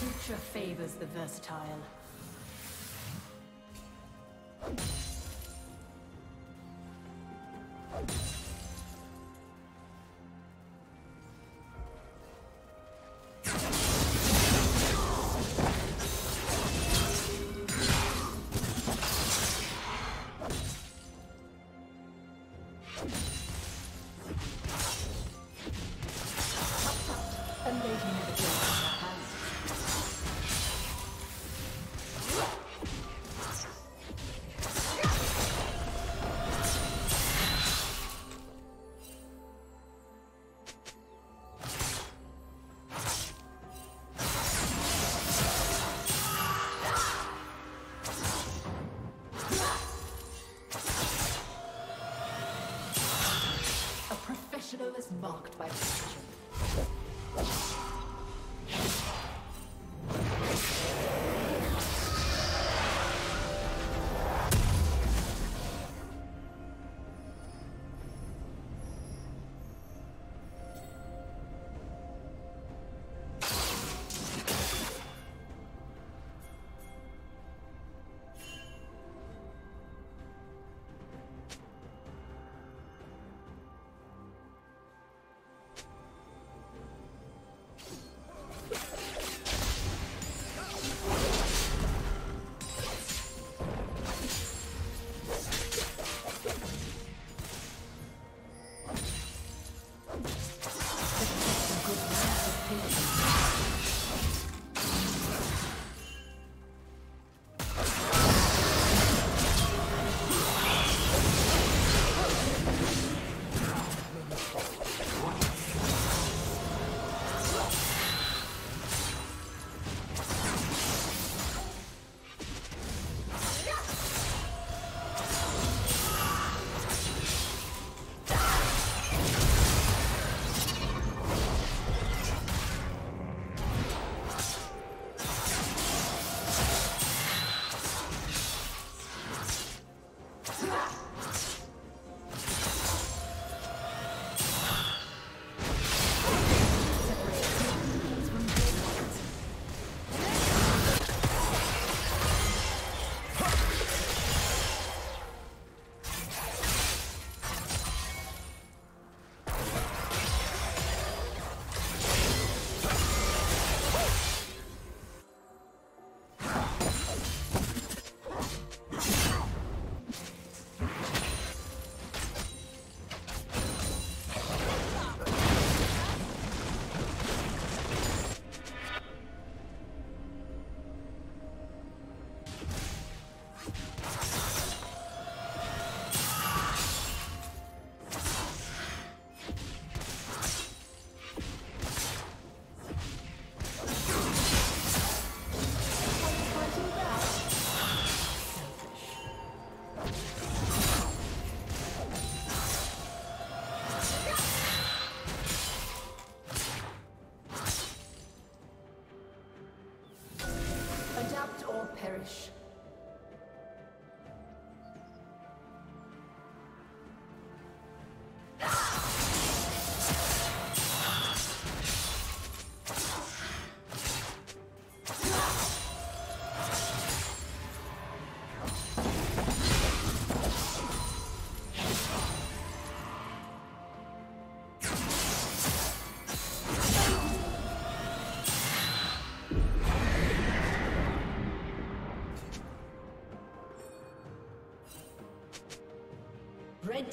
Nature favors the versatile. Is marked by precision. Perish. Red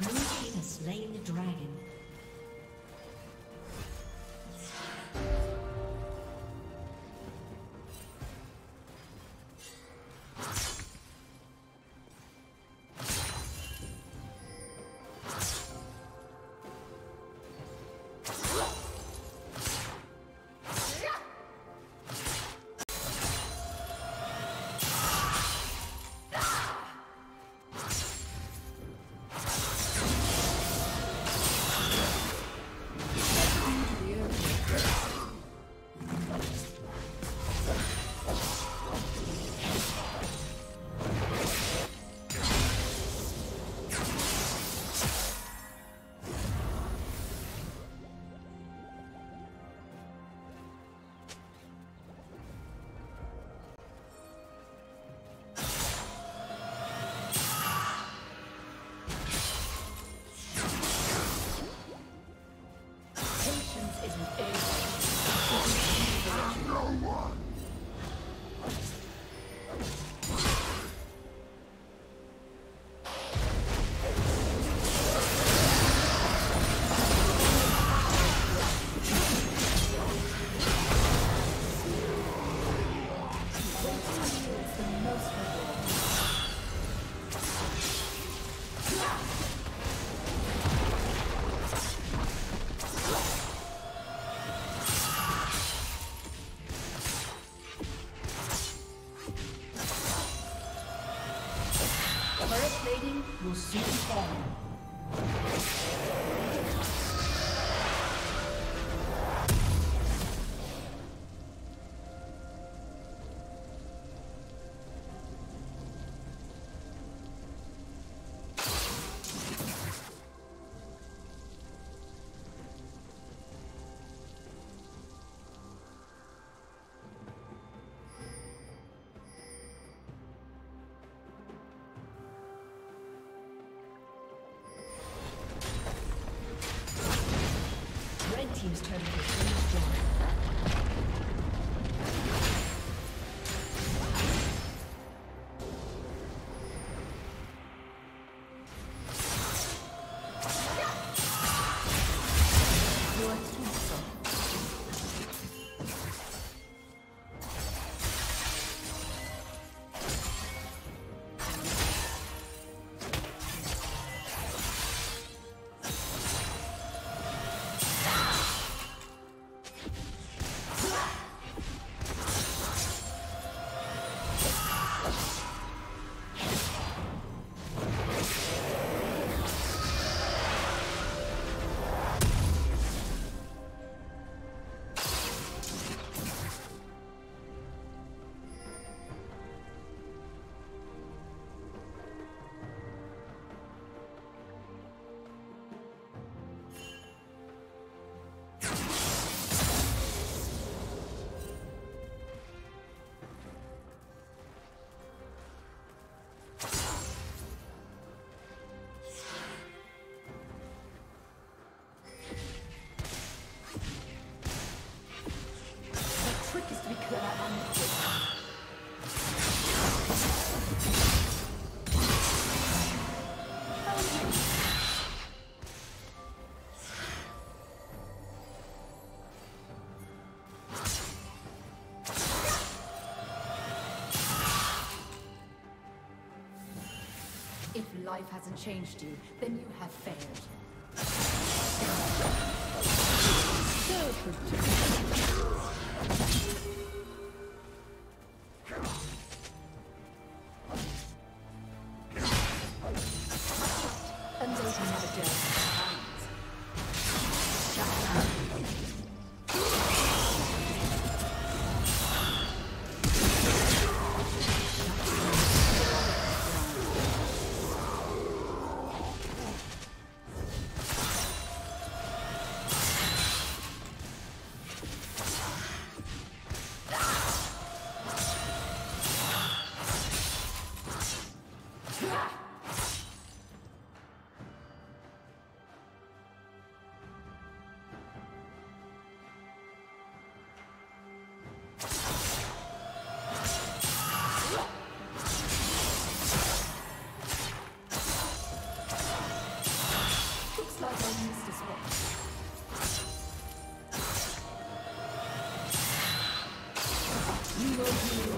Blue team has slain the dragon. Turret plating will soon fall. Team's turn to finish If life hasn't changed you, then you have failed.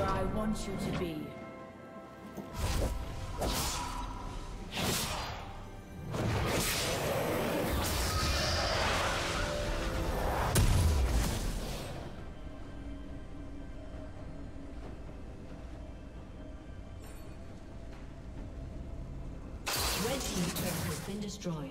I want you to be. Red team's turret has been destroyed.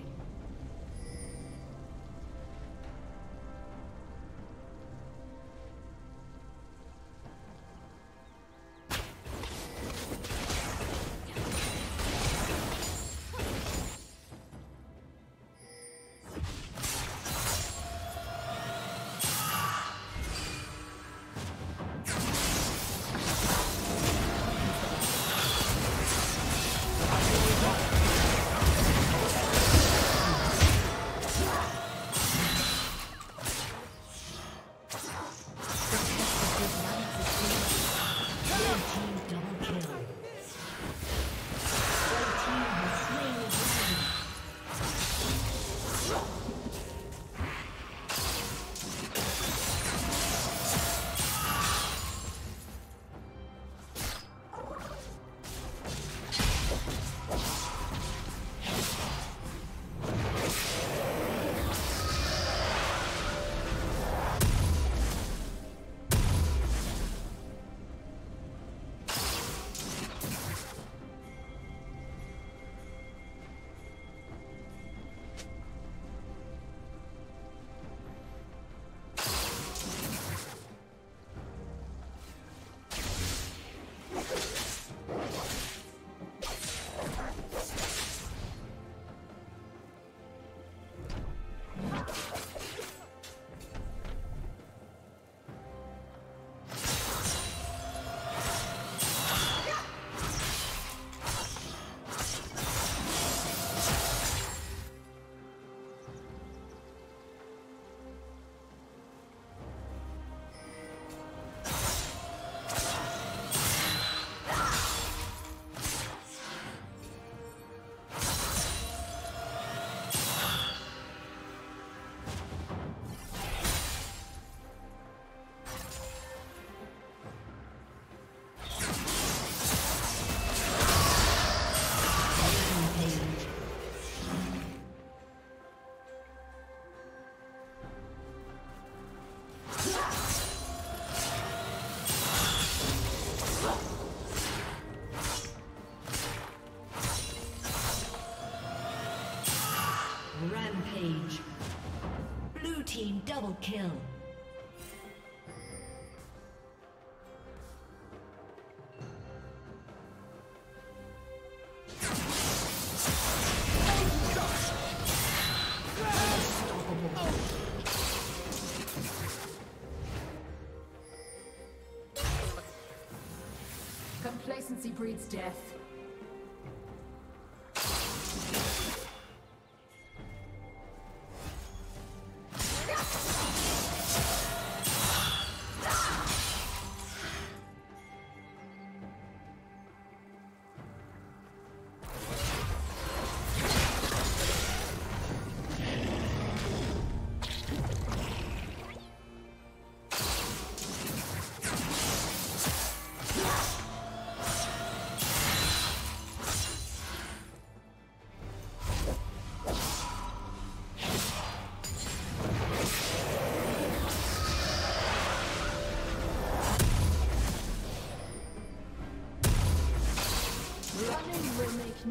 Complacency breeds death.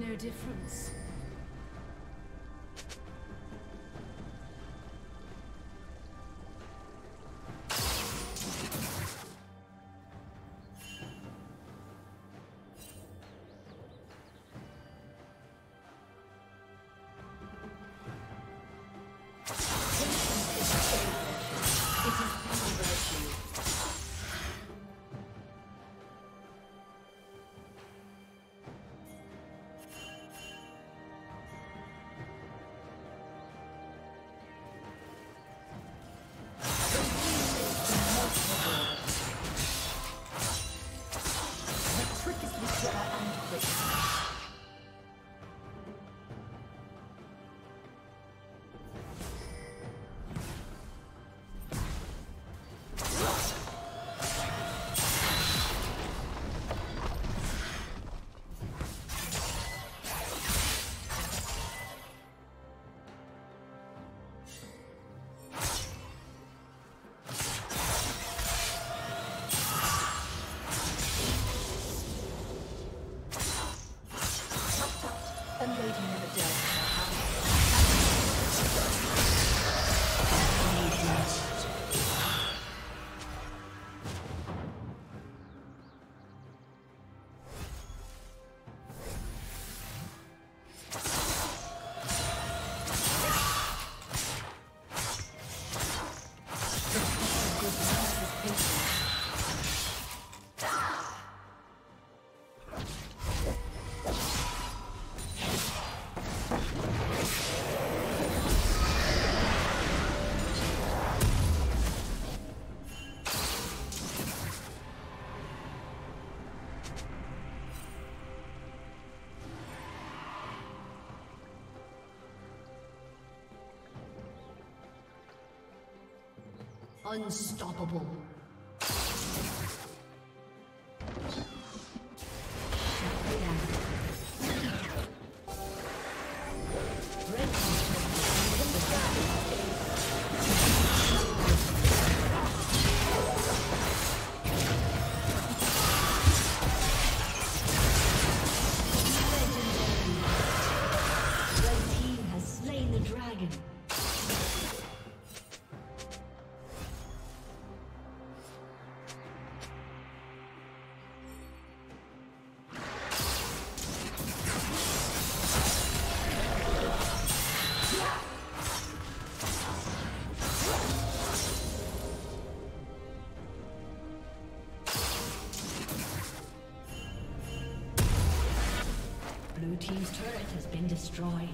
No difference. Unstoppable. Blue team's turret has been destroyed.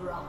Wrong.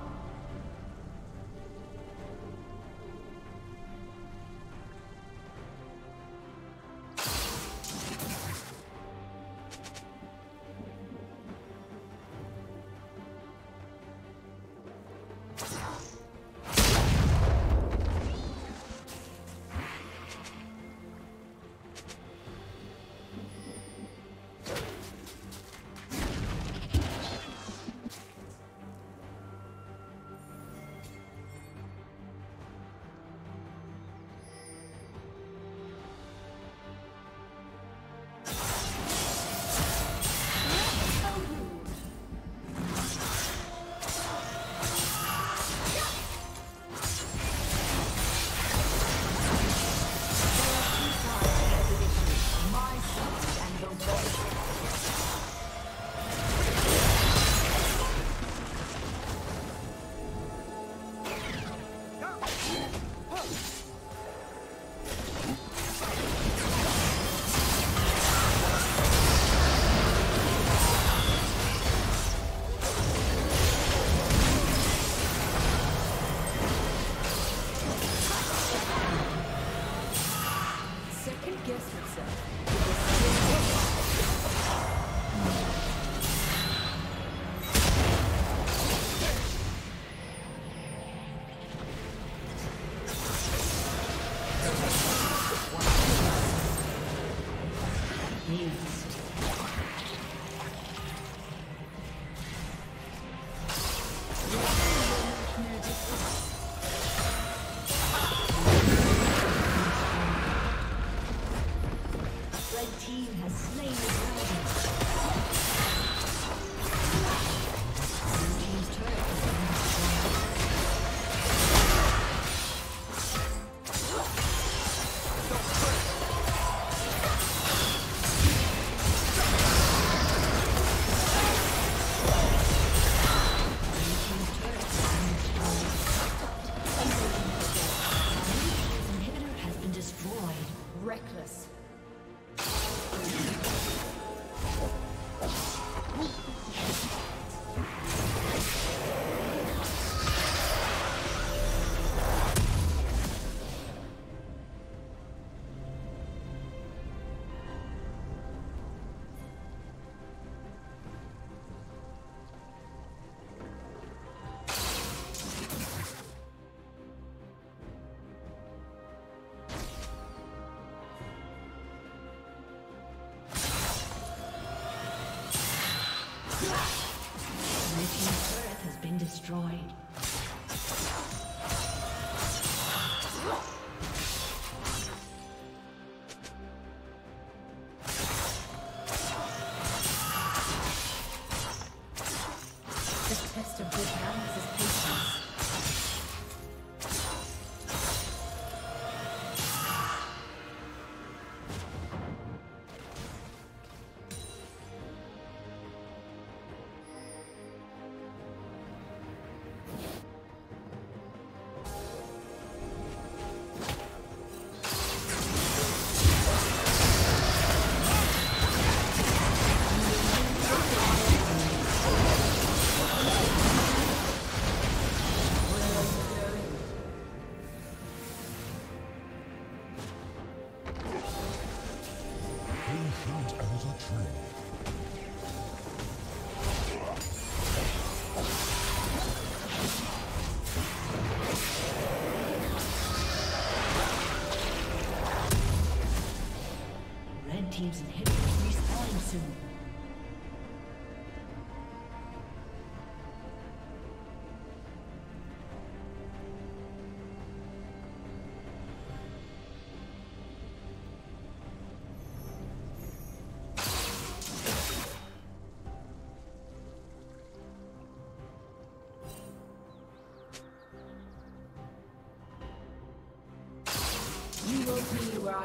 Destroyed.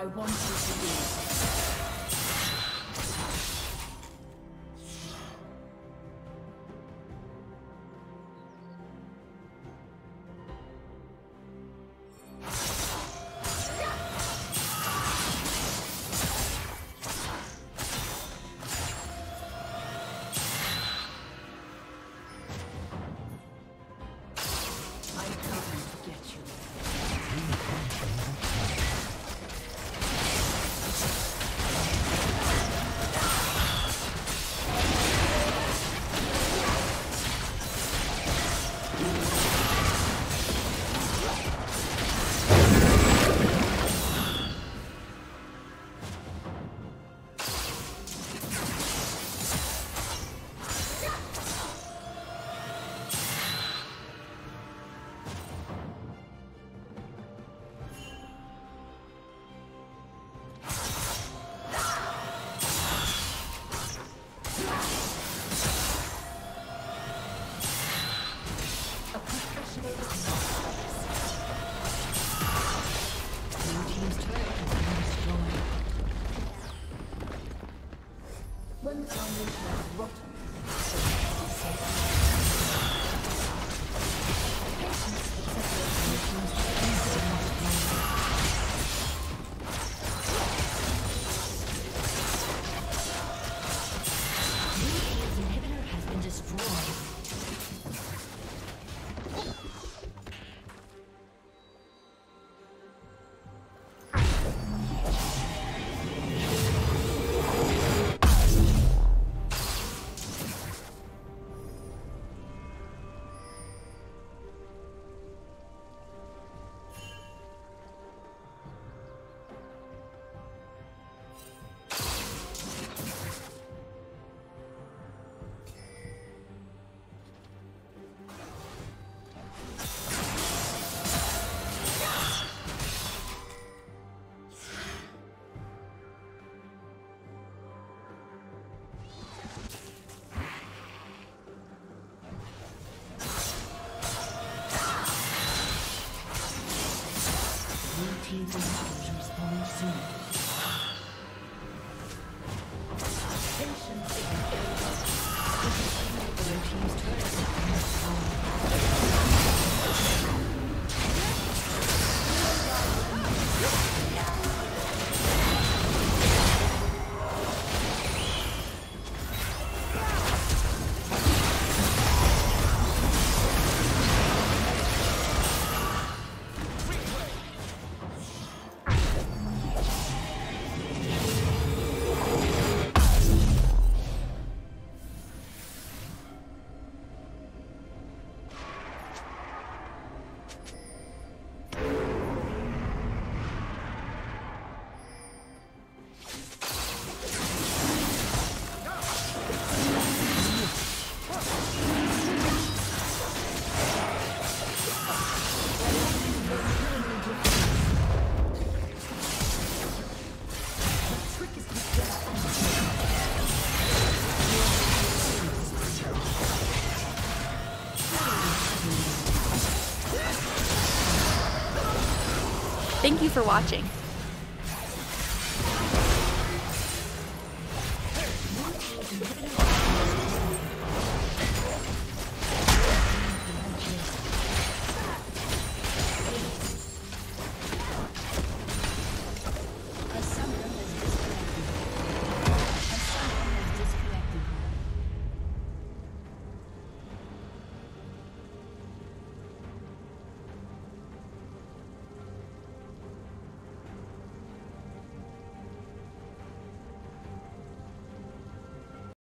I want you to be. Thank you for watching.